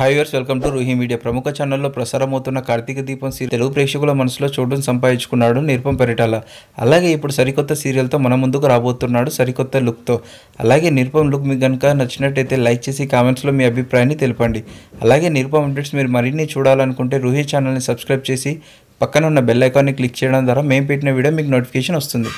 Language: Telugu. Hi viewers, welcome to Ruhi media. ప్రముఖ ఛానల్లో ప్రసారమవుతున్న కార్తీక దీపం సీరియల్ తెలుగు ప్రేక్షకుల మనసులో చోటును సంపాదించుకున్నాడు నిరూపం పరిటాల. అలాగే ఇప్పుడు సరికొత్త సీరియల్తో మన ముందుకు రాబోతున్నాడు సరికొత్త లుక్తో. అలాగే నిరూపం లుక్ మీకు కనుక నచ్చినట్టయితే లైక్ చేసి కామెంట్స్లో మీ అభిప్రాయాన్ని తెలపండి. అలాగే నిరూపం అప్డేట్స్ మీరు మరిన్ని చూడాలనుకుంటే రూహి ఛానల్ని సబ్స్క్రైబ్ చేసి పక్కన ఉన్న బెల్ ఐకాన్ని క్లిక్ చేయడం ద్వారా మేము పెట్టిన వీడియో మీకు నోటిఫికేషన్ వస్తుంది.